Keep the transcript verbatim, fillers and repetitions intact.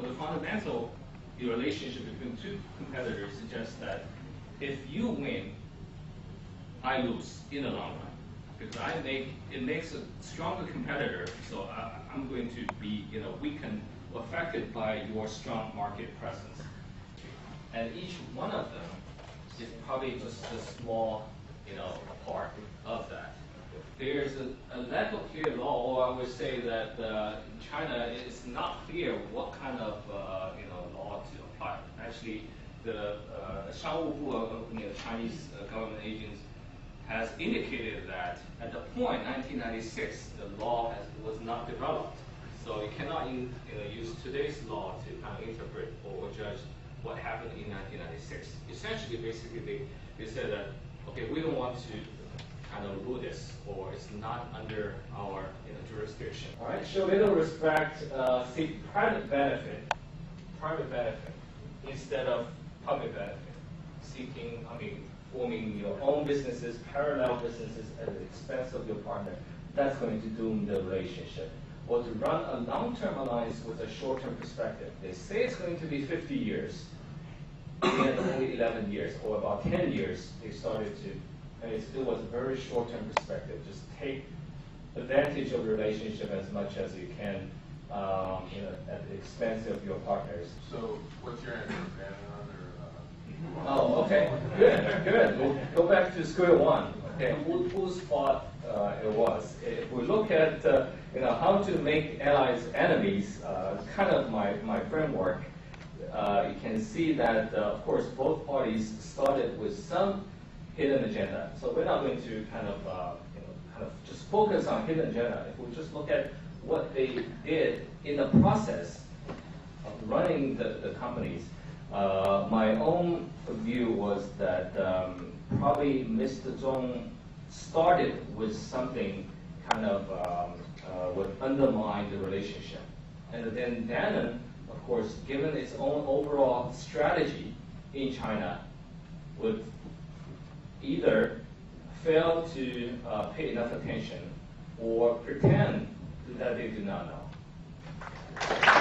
But the fundamental the relationship between two competitors suggests that if you win, I lose in the long run. Because I make, it makes a stronger competitor, so I, I'm going to be, you know, weakened, affected by your strong market presence. And each one of them is probably just a small, you know, part of that. There's a, a lack of clear law, or I would say that uh, in China, it's not clear what kind of, uh, you know, law to apply. Actually, the uh, Shangwu of the Chinese government agents has indicated that at the point nineteen ninety-six, the law has, was not developed. So you cannot in, you know, use today's law to kind of interpret or judge what happened in nineteen ninety-six. Essentially, basically, they, they said that, okay, we don't want to kind of rule this, or it's not under our you know, jurisdiction. All right, show little respect, uh, seek private benefit, private benefit, instead of public benefit. Seeking, I mean, forming your own businesses, parallel businesses at the expense of your partner, that's going to doom the relationship. Or to run a long-term alliance with a short-term perspective. They say it's going to be fifty years, and only eleven years, or about ten years, they started to, and it still was a very short-term perspective. Just take advantage of the relationship as much as you can, um, you know, at the expense of your partners. So, what's your answer, Danone? Oh, okay. Good, good. We'll go back to square one. Okay, Who, whose fault uh, it was? If we look at uh, you know how to make allies enemies, uh, kind of my my framework, uh, you can see that uh, of course both parties started with some hidden agenda. So we're not going to kind of uh, you know kind of just focus on hidden agenda. If we just look at what they did in the process of running the, the companies. Uh, my own view was that um, probably Mister Zong started with something kind of um, uh, would undermine the relationship. And then Danone, of course, given its own overall strategy in China, would either fail to uh, pay enough attention or pretend that they did not know.